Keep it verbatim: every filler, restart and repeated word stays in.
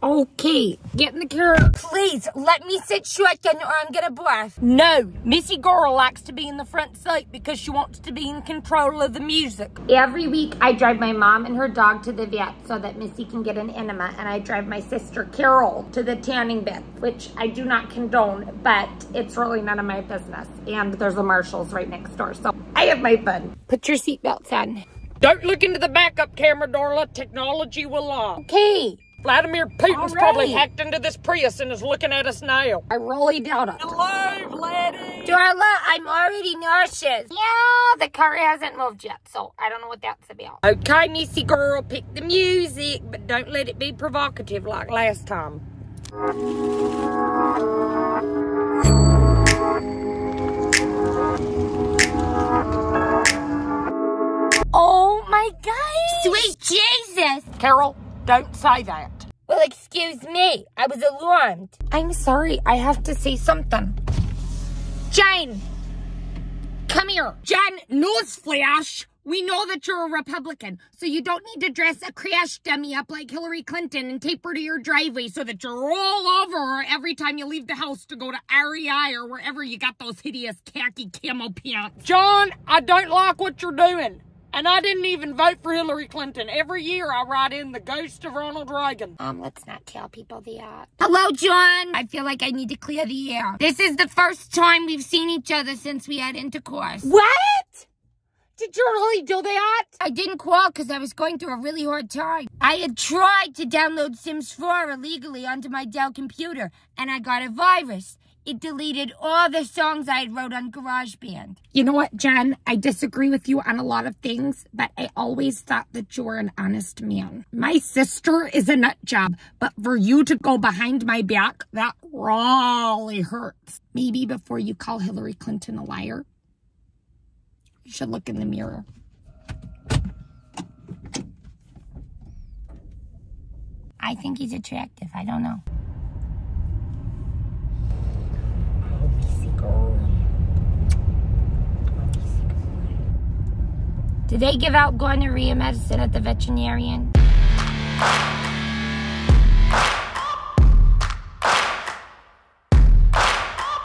Okay, get in the car. Please, let me sit shotgun or I'm gonna barf. No, Missy Girl likes to be in the front seat because she wants to be in control of the music. Every week, I drive my mom and her dog to the vet so that Missy can get an enema, and I drive my sister Carol to the tanning bed, which I do not condone, but it's really none of my business, and there's a Marshalls right next door, so I have my fun. Put your seatbelts on. Don't look into the backup camera, Darla. Technology will lie. Okay. Vladimir Putin's right. Probably hacked into this Prius and is looking at us now. I really doubt it. Hello, Vladdy. Darla, I'm already nauseous. Yeah, the car hasn't moved yet, so I don't know what that's about. Okay, Missy Girl, pick the music, but don't let it be provocative like last time. Oh my God! Sweet Jesus! Carol. Don't say that. Well, excuse me. I was alarmed. I'm sorry. I have to say something. Jane, come here. Jane, newsflash. We know that you're a Republican, so you don't need to dress a crash dummy up like Hillary Clinton and tape her to your driveway so that you roll over her every time you leave the house to go to R E I or wherever you got those hideous khaki camo pants. John, I don't like what you're doing. And I didn't even vote for Hillary Clinton. Every year I write in the ghost of Ronald Reagan. Um, let's not tell people the uh... Hello, John. I feel like I need to clear the air. This is the first time we've seen each other since we had intercourse. What? Did you really do that? I didn't call because I was going through a really hard time. I had tried to download Sims four illegally onto my Dell computer, and I got a virus. It deleted all the songs I had wrote on GarageBand. You know what, Jen? I disagree with you on a lot of things, but I always thought that you were an honest man. My sister is a nut job, but for you to go behind my back, that really hurts. Maybe before you call Hillary Clinton a liar, you should look in the mirror. I think he's attractive. I don't know. Do they give out gonorrhea medicine at the veterinarian?